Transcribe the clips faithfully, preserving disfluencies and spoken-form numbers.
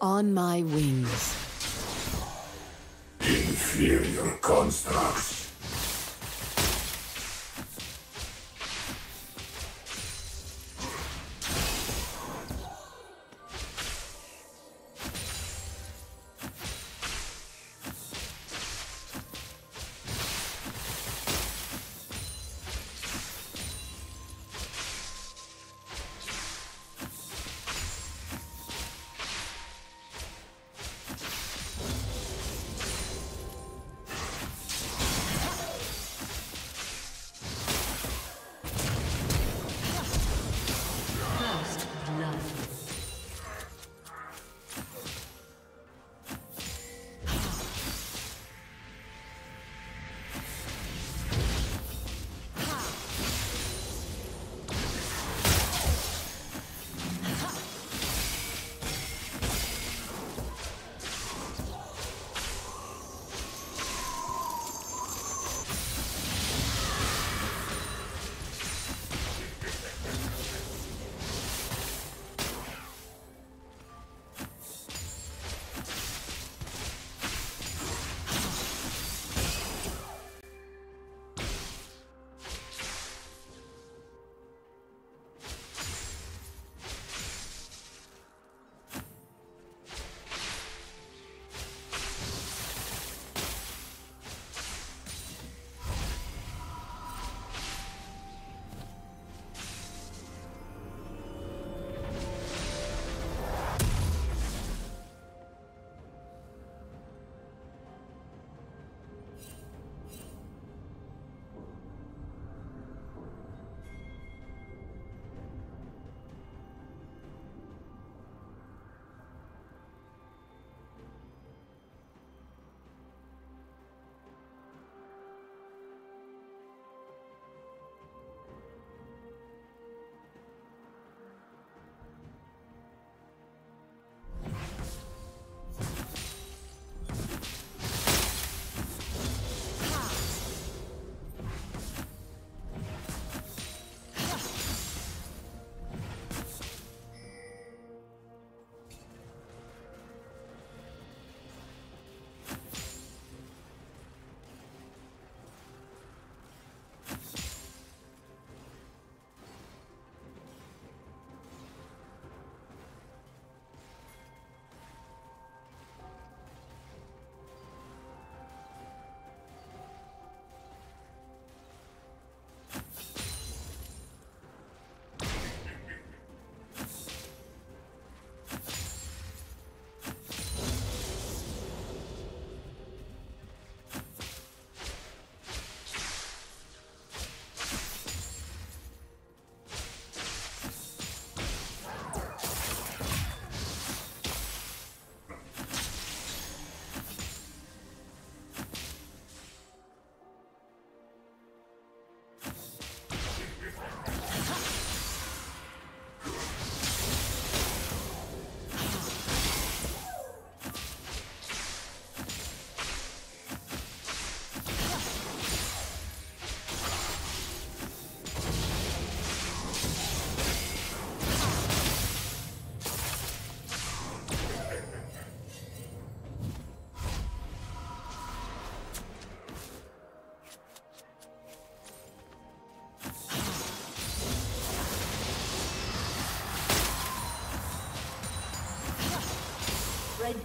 On my wings. Inferior constructs. The red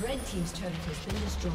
Red team's turret has been destroyed.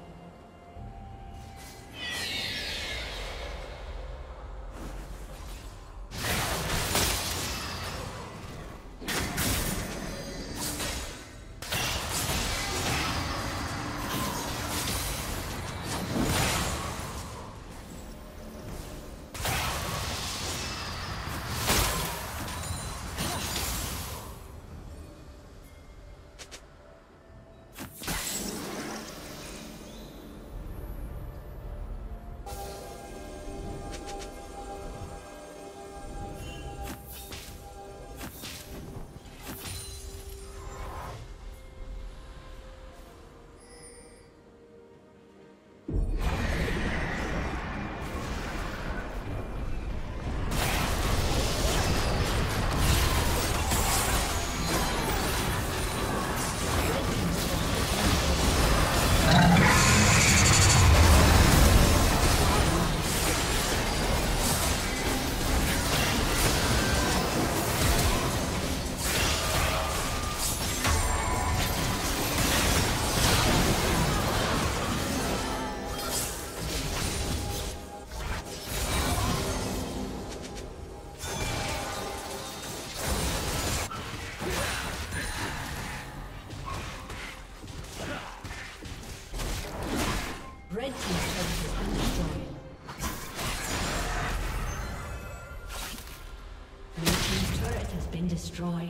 destroyed.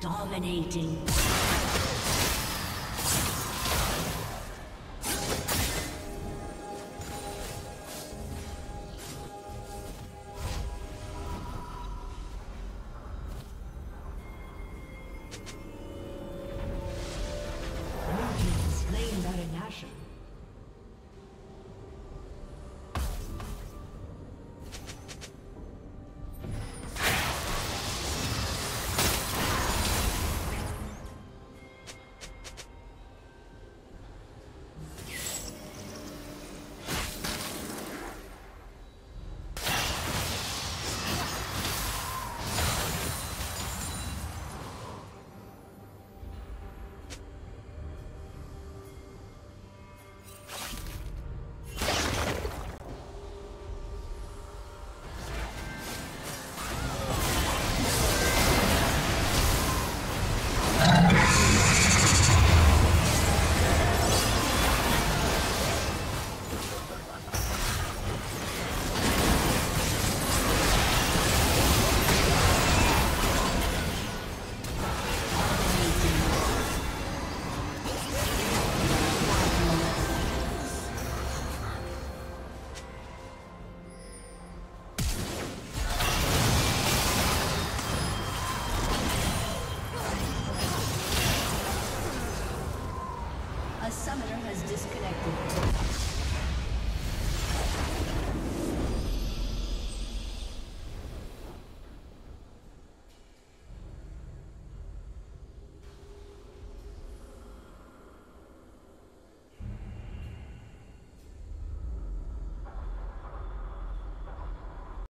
Dominating. Passion.